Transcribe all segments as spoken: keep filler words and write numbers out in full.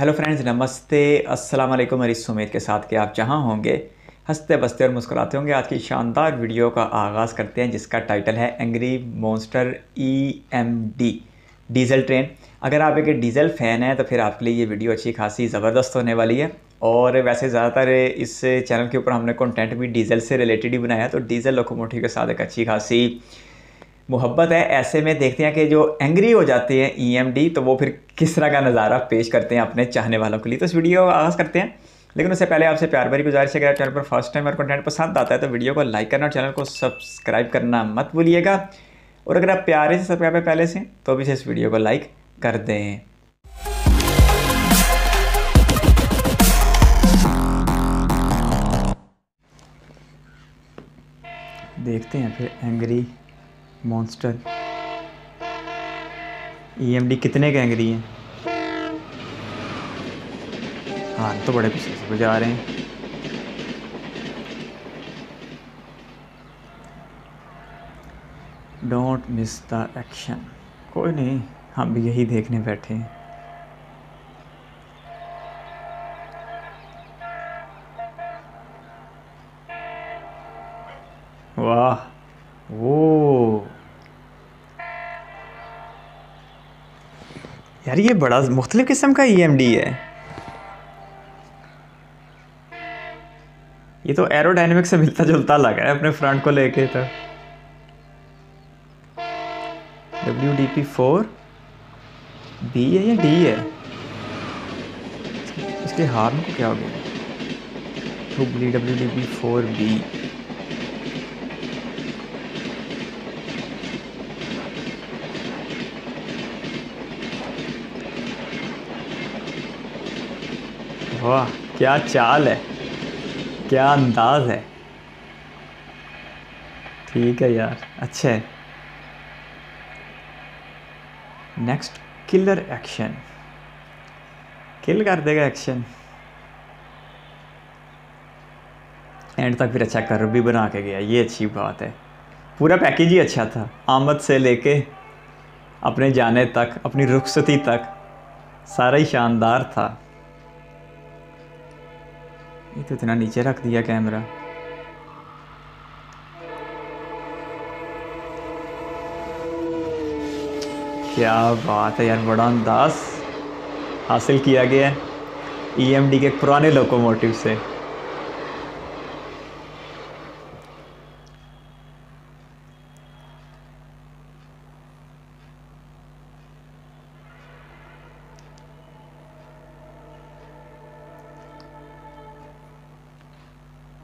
Hello friends, नमस्ते, अस्सलाम वालेकुम। मेरी इस उम्मीद के साथ कि आप जहां होंगे हंसते बसते और मुस्कुराते होंगे। आज की शानदार वीडियो का आगाज़ करते हैं जिसका टाइटल है angry monster E M D diesel train. अगर आप एक डीज़ल फ़ैन हैं तो फिर आपके लिए ये वीडियो अच्छी खासी ज़बरदस्त होने वाली है। और वैसे ज़्यादातर इस चैनल के ऊपर हमने कंटेंट भी डीज़ल से रिलेटेड ही बनाया है, तो डीज़ल लोकोमोटिव के साथ एक अच्छी खासी मोहब्बत है। ऐसे में देखते हैं कि जो एंग्री हो जाते हैं ई एम डी तो वो फिर किस तरह का नज़ारा पेश करते हैं अपने चाहने वालों के लिए। तो इस वीडियो का आगाज़ करते हैं, लेकिन उससे पहले आपसे प्यार भरी गुजारिश है कि चैनल पर फर्स्ट टाइम और कंटेंट पसंद आता है तो वीडियो को लाइक करना और चैनल को सब्सक्राइब करना मत भूलिएगा। और अगर आप प्यारे से सब्सक्राइब है पहले से तो भी इस वीडियो को लाइक कर दें। देखते हैं फिर angry monster E M D कितने के एंग्री हैं। हाँ, तो बड़े पीछे से बजा रहे हैं। Don't miss the action. कोई नहीं, हम भी यही देखने बैठे हैं। वाह, वो यार ये बड़ा मुख्तलिफ किस्म का ई एम डी है। ये तो एरोडायनेमिक से मिलता जुलता लगा है अपने फ्रंट को लेके। तो W D P four B है या डी है? इसके हार्न को क्या हो गया? W D P four B. वाह, क्या चाल है, क्या अंदाज है। ठीक है यार, अच्छा है। Next, killer action. किल कर देगा एक्शन। एंड तक फिर अच्छा कर्व भी बना के गया, ये अच्छी बात है। पूरा पैकेज ही अच्छा था, आमद से लेके अपने जाने तक, अपनी रुखसती तक, सारा ही शानदार था। ये तो इतना नीचे रख दिया कैमरा। क्या बात है यार, बड़ा अंदाज हासिल किया गया है ई एम डी के पुराने लोकोमोटिव से।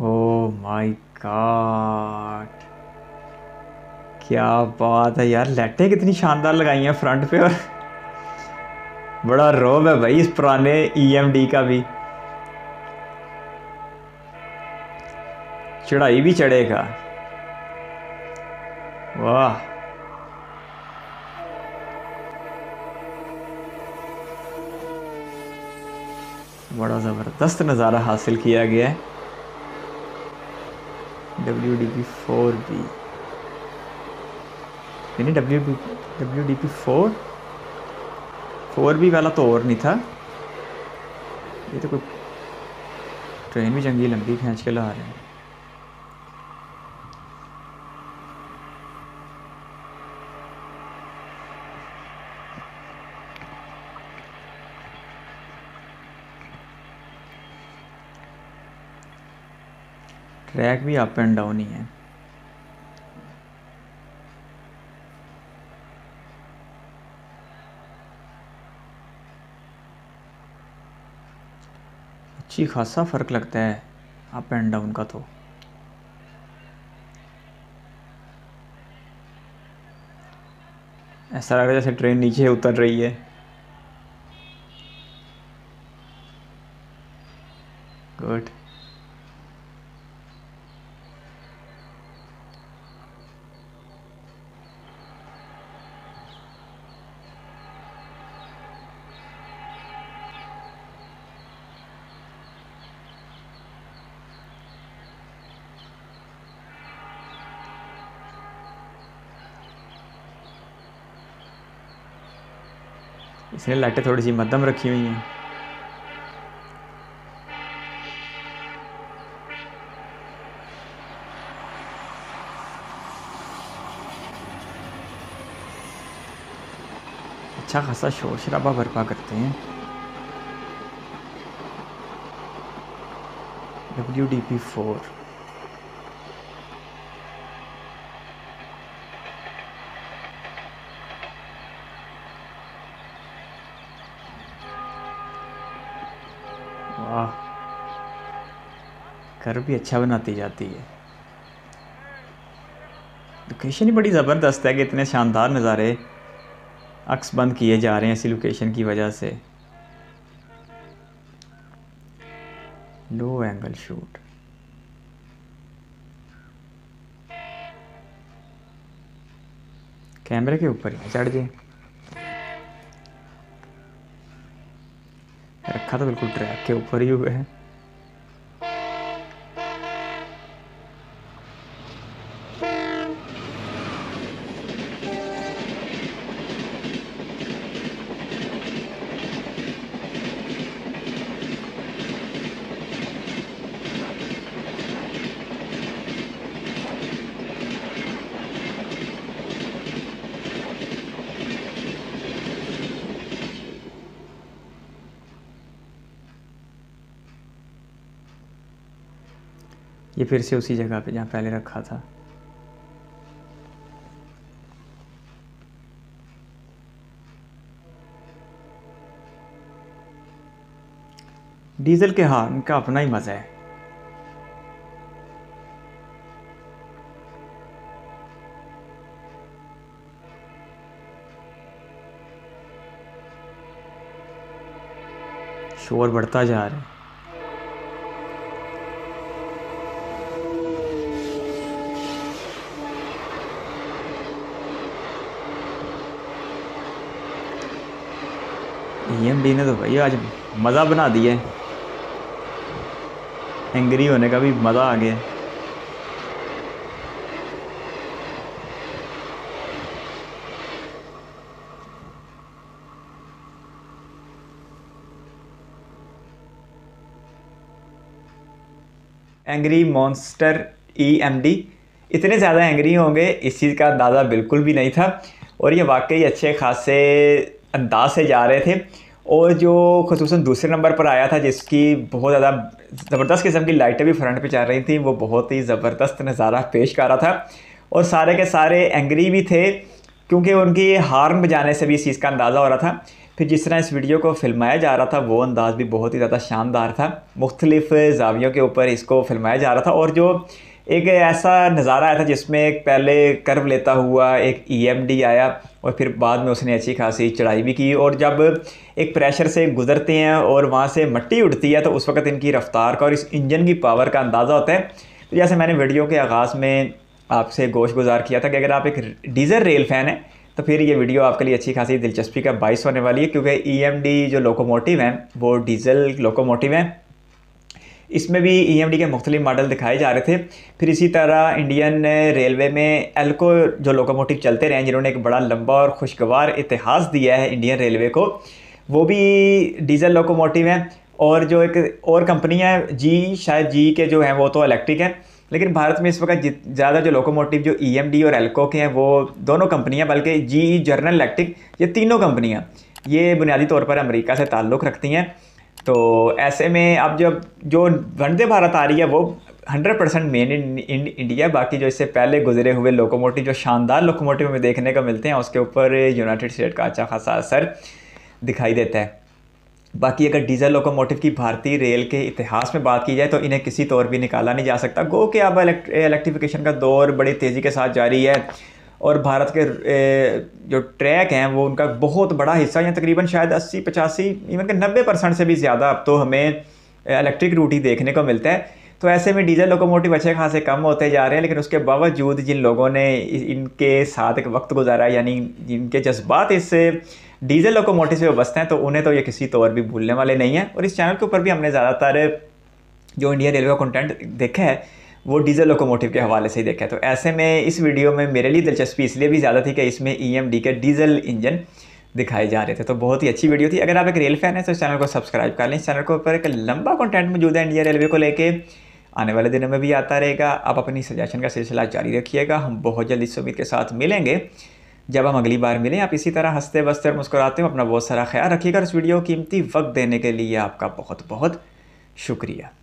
ओह माय गॉड, क्या बात है यार। लाइटें कितनी शानदार लगाई हैं फ्रंट पे। और बड़ा रौब है भाई इस पुराने ई एम डी का भी। चढ़ाई भी चढ़ेगा। वाह, बड़ा ज़बरदस्त नज़ारा हासिल किया गया है। W D P four B यानी W D P four four B वाला तो और नहीं था। ये तो कोई ट्रेन भी जंगी लंबी खींच के ला रहे हैं। ट्रैक भी अप एंड डाउन ही है। अच्छी खासा फर्क लगता है अप एंड डाउन का। तो ऐसा लग रहा है जैसे ट्रेन नीचे उतर रही है। गुड, इसने लाइटें थोड़ी सी मध्यम रखी हुई हैं। अच्छा खासा शोर शराबा बर्पा करते हैं। डब्ल्यू डी पी फोर वाह, घर भी अच्छा बनाती जाती है। लोकेशन ही बड़ी ज़बरदस्त है कि इतने शानदार नज़ारे अक्स बंद किए जा रहे हैं इसी लोकेशन की वजह से। लो एंगल शूट, कैमरे के ऊपर ही चढ़ जाए। रखा तो बिल्कुल ट्रैक के ऊपर ही हुए है। ये फिर से उसी जगह पे जहाँ पहले रखा था। डीजल के हॉर्न का अपना ही मजा है। शोर बढ़ता जा रहा है। ई एम डी ने तो भाई आज मज़ा बना दिया है, एंग्री होने का भी मज़ा आ गया। Angry monster E M D, इतने ज़्यादा एंग्री होंगे इस चीज़ का अंदाज़ा बिल्कुल भी नहीं था, और ये वाकई अच्छे खासे अंदाज से जा रहे थे। और जो खुसूसन दूसरे नंबर पर आया था, जिसकी बहुत ज़्यादा ज़बरदस्त किस्म की लाइटें भी फ्रंट पे चल रही थी, वो बहुत ही ज़बरदस्त नज़ारा पेश कर रहा था। और सारे के सारे एंग्री भी थे क्योंकि उनकी हार्न बजाने से भी इस चीज़ का अंदाज़ा हो रहा था। फिर जिस तरह इस वीडियो को फिल्माया जा रहा था वो अंदाज़ भी बहुत ही ज़्यादा शानदार था। मुख्तलिफ़ ज़ावियों के ऊपर इसको फिल्माया जा रहा था, और जो एक ऐसा नज़ारा आया था जिसमें एक पहले कर्व लेता हुआ एक ई एम डी आया, और फिर बाद में उसने अच्छी खासी चढ़ाई भी की। और जब एक प्रेशर से गुजरते हैं और वहाँ से मिट्टी उठती है तो उस वक्त इनकी रफ़्तार का और इस इंजन की पावर का अंदाज़ा होता है। तो जैसे मैंने वीडियो के आगाज़ में आपसे गोश गुजार किया था कि अगर आप एक डीजल रेल फ़ैन हैं तो फिर ये वीडियो आपके लिए अच्छी खासी दिलचस्पी का बाइस होने वाली है, क्योंकि ई एम डी जो लोकोमोटिव हैं वो डीजल लोकोमोटिव हैं। इसमें भी ई एम डी के मुख्तलिफ मॉडल दिखाए जा रहे थे। फिर इसी तरह इंडियन रेलवे में एल्को जो लोकोमोटिव चलते रहे, जिन्होंने एक बड़ा लंबा और खुशगवार इतिहास दिया है इंडियन रेलवे को, वो भी डीजल लोकोमोटिव हैं। और जो एक और कंपनियां हैं जी, शायद जी के जो हैं वो तो इलेक्ट्रिक हैं, लेकिन भारत में इस वक्त ज़्यादा जो लोकोमोटिव जो ई एम डी और एल्को के हैं वो दोनों कंपनियाँ, बल्कि जी जनरल इलेक्ट्रिक, ये तीनों कंपनियाँ ये बुनियादी तौर पर अमेरिका से ताल्लुक़ रखती हैं। तो ऐसे में अब जब जो वंदे भारत आ रही है वो hundred percent made in India, बाकी जो इससे पहले गुजरे हुए लोकोमोटिव जो शानदार लोकोमोटिव में देखने को मिलते हैं उसके ऊपर यूनाइटेड स्टेट का अच्छा खासा असर दिखाई देता है। बाकी अगर डीजल लोकोमोटिव की भारतीय रेल के इतिहास में बात की जाए तो इन्हें किसी तौर भी निकाला नहीं जा सकता। गो कि अब इलेक्ट्रिफिकेशन का दौर बड़ी तेज़ी के साथ जारी है, और भारत के जो ट्रैक हैं वो उनका बहुत बड़ा हिस्सा, या तकरीबन शायद अस्सी पचासी इवन के नब्बे परसेंट से भी ज़्यादा अब तो हमें इलेक्ट्रिक रूट ही देखने को मिलता है। तो ऐसे में डीजल लोकोमोटिव अच्छे खासे कम होते जा रहे हैं, लेकिन उसके बावजूद जिन लोगों ने इनके साथ एक वक्त गुजारा, यानी जिनके जज्बात इस डीजल लोकोमोटिव से वाबस्ते हैं, तो उन्हें तो ये किसी तौर भी भूलने वाले नहीं हैं। और इस चैनल के ऊपर भी हमने ज़्यादातर जो इंडियन रेलवे का कंटेंट देखा है वो डीजल लोकोमोटिव के हवाले से ही देखा है। तो ऐसे में इस वीडियो में मेरे लिए दिलचस्पी इसलिए भी ज़्यादा थी कि इसमें ई एम डी के डीजल इंजन दिखाए जा रहे थे। तो बहुत ही अच्छी वीडियो थी। अगर आप एक रेल फैन हैं तो इस चैनल को सब्सक्राइब कर लें। इस चैनल के ऊपर एक लंबा कंटेंट मौजूद है इंडिया रेलवे को लेके, आने वाले दिनों में भी आता रहेगा। आप अपनी सजेशन का सिलसिला जारी रखिएगा। हम बहुत जल्द इस उम्मीद के साथ मिलेंगे जब हम अगली बार मिलें, आप इसी तरह हंसते बसते और मुस्कुराते हो। अपना बहुत सारा ख्याल रखिएगा। इस वीडियो कीमती वक्त देने के लिए आपका बहुत बहुत शुक्रिया।